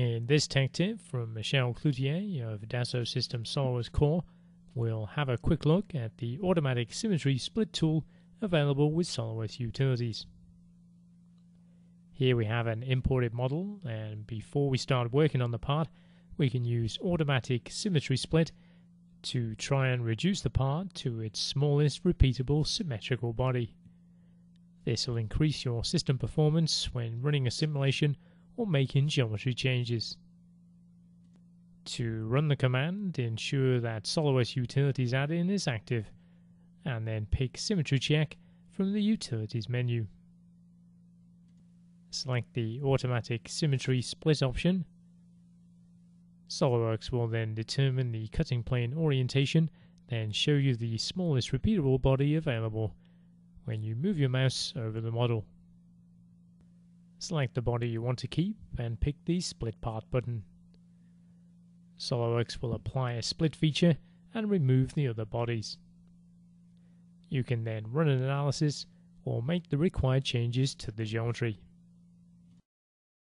In this tech tip from Michel Cloutier of Dassault System SolidWorks Corp, we'll have a quick look at the Automatic Symmetry Split tool available with SolidWorks Utilities. Here we have an imported model, and before we start working on the part, we can use Automatic Symmetry Split to try and reduce the part to its smallest repeatable symmetrical body. This will increase your system performance when running a simulation or making geometry changes. To run the command, ensure that SolidWorks Utilities add-in is active, and then pick Symmetry Check from the Utilities menu. Select the Automatic Symmetry Split option. SolidWorks will then determine the cutting plane orientation, then show you the smallest repeatable body available when you move your mouse over the model. Select the body you want to keep and pick the Split Part button. SolidWorks will apply a split feature and remove the other bodies. You can then run an analysis or make the required changes to the geometry.